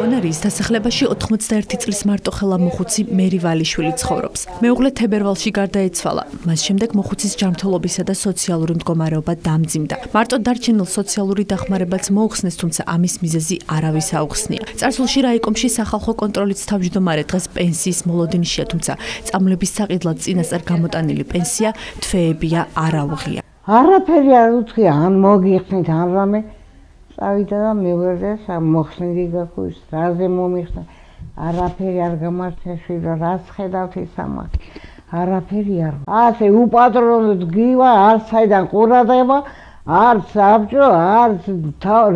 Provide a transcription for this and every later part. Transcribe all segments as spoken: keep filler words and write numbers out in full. მქონერის დასახლებაში ოთხმოცდაერთი წლის მარტოხელა მოხუცი მერი ვალიშვილი ცხოვრობს. მეუღლე თებერვალში გარდაეცვალა. მას შემდეგ მოხუცის ჯანმრთელობისა და სოციალური მდგომარეობა დამძიმდა. Მარტოდ დარჩენილ სოციალური დახმარებაც მოუხსნეს, თუმცა ამის მიზეზი არავის აუხსნია. წარსულში რაიკომში სახალხო კონტროლის თავმჯდომარე დღეს პენსიის მოლოდინშია, თუმცა წამლების საყიდლად წინასწარ გამოტანილი პენსია თვეებია არაუღია. არაფერი არ უთხია, ან მოგიხსნით, ან რამე ავიდა მეუღლე სამოხსნიდი გახვის რაზე მომიხსნა არაფერი არ გამართეს და რას ხედავთ ისამართი არაფერი არ ასე უპატრონოდ გივა არ საიდან ყურადღება არც აბჭო არც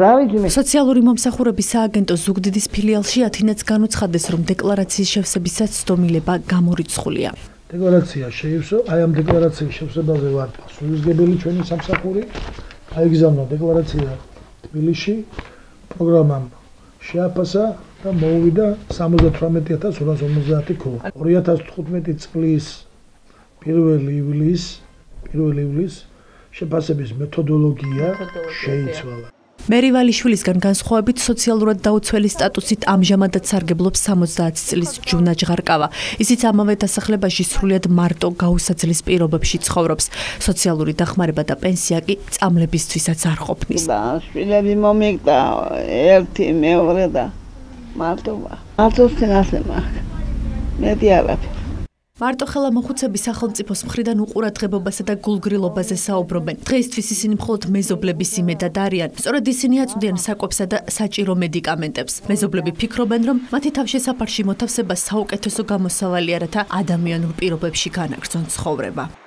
რა ვიცი მე სოციალური მომსახურების სააგენტო ზუგდიდის ფილიალში ათინაც განუცხადეს რომ დეკლარაციის შევსებისას ცდომილება გამორიცხულია დეკლარაცია შეივსო აი ამ დეკლარაციის შევსებაზე ვარ პასუხისგებელი ჩვენი სამსახური აიგზავნა დეკლარაცია Milishi, programme Shiapasa, Movida, სამოცდათვრამეტი ათას ორასორმოცდაათი ქო. ორი ათას თხუთმეტი წლის პირველი ივლისს, პირველი ივლისს შეფასების მეთოდოლოგია შეიცვალა. მერი ვალიშვილისგან განსხვავებით სოციალურად დაუცველი სტატუსით ამჟამადაც სარგებლობს სამოცდაათი წლის ჯუნა ჯღარკავა. ისიც ამავე დასახლებაში სრულიად მარტო გაუსაძლის პირობებში ცხოვრობს. სოციალური დახმარება და პენსია კი წამლებისთვისაც არ ყოფნის. შვილები მომიგდა ერთი მეორე და მარტოა. მარტოსთან ასე მაქვს. მეტი არაფერი. მარტოხელა მოხუცები სახელმწიფოს მხრიდან უყურადღებობასა და გულგრილობაზე საუბრობენ. დღეისთვის ისინი მხოლოდ მეზობლების იმედად არიან. სწორედ ისინი აწვდიან საკვებსა და საჭირო მედიკამენტებს. მეზობლები ფიქრობენ, რომ მათი თავშესაფარში მოთავსება საუკეთესო გამოსავალია, რათა ადამიანურ პირობებში განაგრძონ ცხოვრება.